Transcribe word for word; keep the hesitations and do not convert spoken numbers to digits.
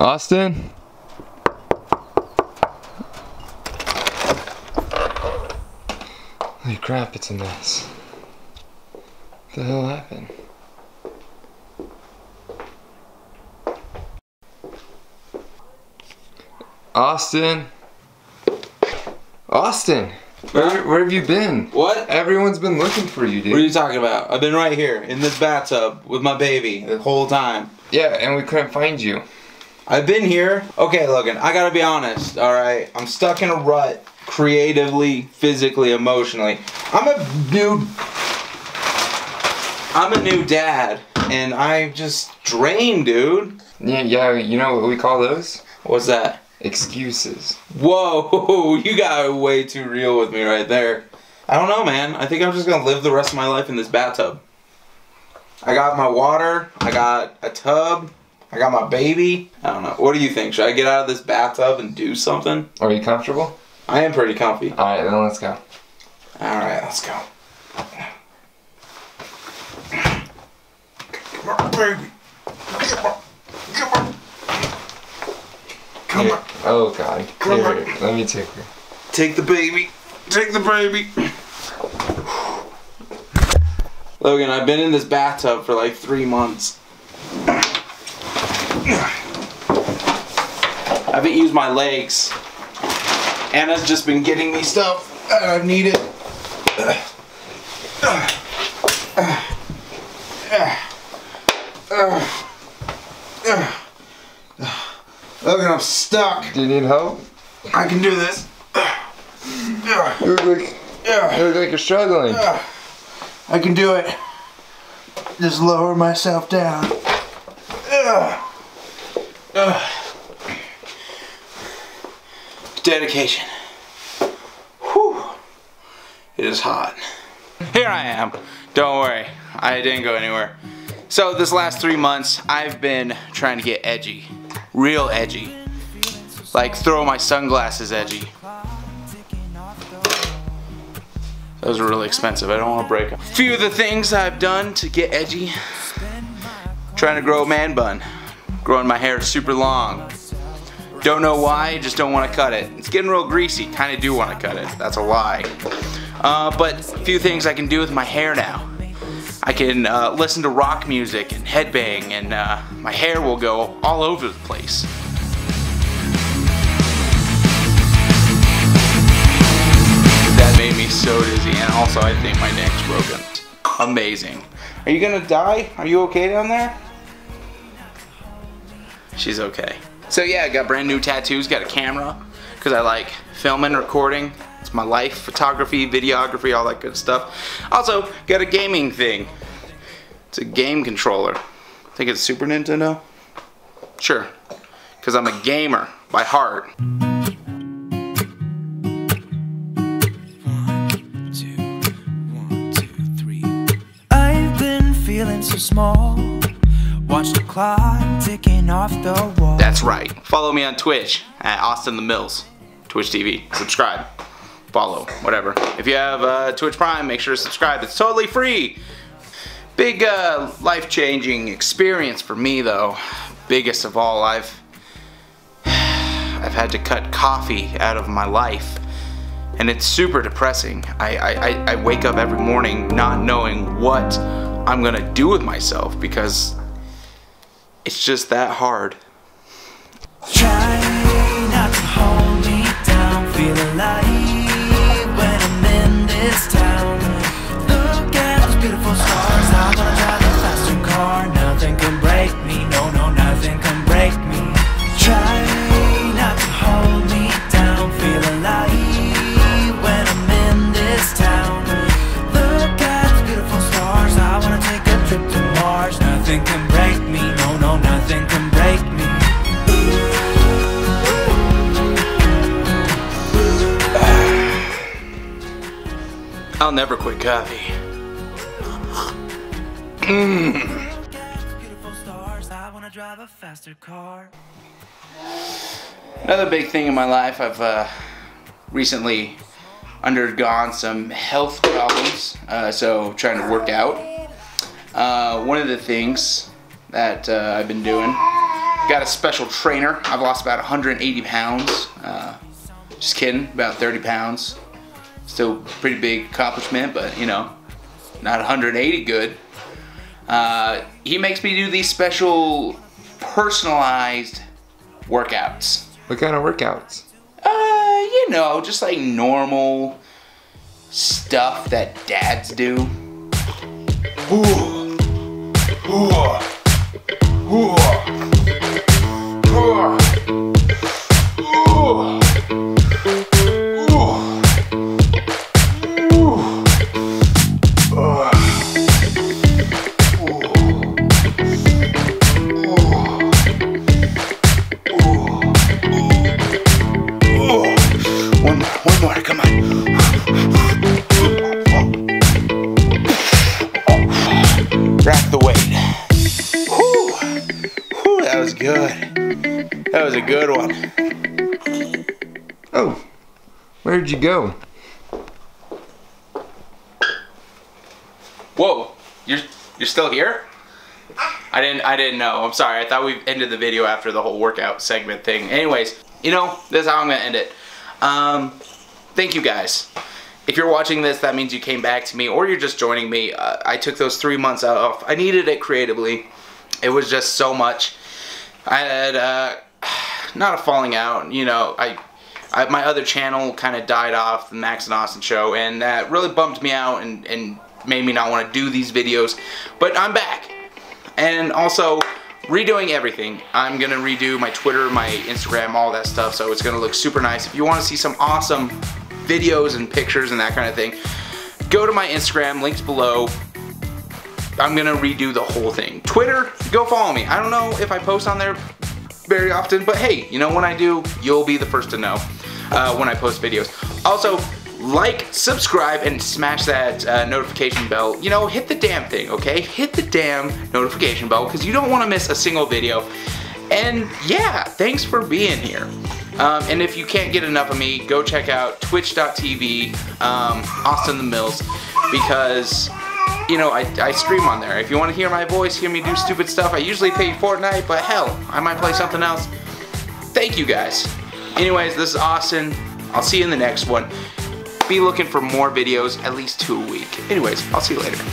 Austin? Holy crap, it's a mess. What the hell happened? Austin? Austin! Where, where have you been? What? Everyone's been looking for you, dude. What are you talking about? I've been right here, in this bathtub, with my baby, the whole time. Yeah, and we couldn't find you. I've been here. Okay, Logan, I gotta be honest, alright? I'm stuck in a rut, creatively, physically, emotionally. I'm a new... I'm a new dad, and I'm just drained, dude. Yeah, yeah, you know what we call those? What's that? Excuses. Whoa, you got way too real with me right there. I don't know, man. I think I'm just gonna live the rest of my life in this bathtub. I got my water, I got a tub, I got my baby. I don't know. What do you think? Should I get out of this bathtub and do something? Are you comfortable? I am pretty comfy. Alright, then let's go. Alright, let's go. Get my baby. Get my, get my. Come on. Oh God, come on. Let me take her. Take the baby. Take the baby. Logan, I've been in this bathtub for like three months. I haven't used my legs. Anna's just been getting me stuff. I need it. Logan, I'm stuck. Do you need help? I can do this. You look like, you look like you're struggling. I can do it. Just lower myself down. Dedication. Whew. It is hot. Here I am. Don't worry, I didn't go anywhere. So this last three months, I've been trying to get edgy. Real edgy. Like throw my sunglasses edgy. Those are really expensive. I don't want to break them. A few of the things I've done to get edgy. Trying to grow a man bun. Growing my hair super long. Don't know why, just don't want to cut it. It's getting real greasy. Kind of do want to cut it. That's a lie. Uh, but a few things I can do with my hair now. I can uh, listen to rock music and headbang, and uh, my hair will go all over the place. That made me so dizzy, and also I think my neck's broken. Amazing. Are you gonna die? Are you okay down there? She's okay. So yeah, I got brand new tattoos, got a camera, because I like filming, recording. It's my life, photography, videography, all that good stuff. Also, got a gaming thing. It's a game controller. I think it's Super Nintendo? Sure, because I'm a gamer by heart. One, two, one, two, three. I've been feeling so small. Watch the clock ticking off the wall. That's right. Follow me on Twitch at Austin the Mills. Twitch T V. Subscribe. Follow, whatever. If you have uh, Twitch Prime, make sure to subscribe. It's totally free. Big uh, life-changing experience for me, though. Biggest of all, I've I've had to cut coffee out of my life, and it's super depressing. I I, I wake up every morning not knowing what I'm gonna do with myself because it's just that hard. Try not to hold me down, feel alive. I'll never quit coffee. Another big thing in my life, I've uh, recently undergone some health problems, uh, so trying to work out. Uh, one of the things that uh, I've been doing got a special trainer. I've lost about one hundred eighty pounds. Uh, just kidding, about thirty pounds. Still pretty big accomplishment, but you know, not one hundred eighty good. Uh, he makes me do these special personalized workouts. What kind of workouts? Uh, you know, just like normal stuff that dads do. Ooh. Ooh. Ooh. Ooh. Ooh. Ooh. Ooh. That was a good one. Oh, where'd you go? Whoa, you're you're still here? I didn't I didn't know. I'm sorry. I thought we ended the video after the whole workout segment thing. Anyways, you know, this is how I'm gonna end it. Um, thank you guys. If you're watching this, that means you came back to me, or you're just joining me. Uh, I took those three months off. I needed it creatively. It was just so much. I had. Uh, Not a falling out, you know, I, I my other channel kind of died off, The Max and Austin Show, and that really bumped me out and, and made me not want to do these videos. But I'm back. And also, redoing everything. I'm going to redo my Twitter, my Instagram, all that stuff, so it's going to look super nice. If you want to see some awesome videos and pictures and that kind of thing, go to my Instagram, links below. I'm going to redo the whole thing. Twitter, go follow me. I don't know if I post on there very often, but hey, you know, when I do, you'll be the first to know uh, when I post videos. Also, like, subscribe, and smash that uh, notification bell. You know, hit the damn thing, okay? Hit the damn notification bell, because you don't want to miss a single video. And yeah, thanks for being here. Um, and if you can't get enough of me, go check out twitch dot T V, um, Austin the Mills, because you know, I, I stream on there. If you want to hear my voice, hear me do stupid stuff, I usually play Fortnite, but hell, I might play something else. Thank you guys. Anyways, this is Austin. I'll see you in the next one. Be looking for more videos, at least two a week. Anyways, I'll see you later.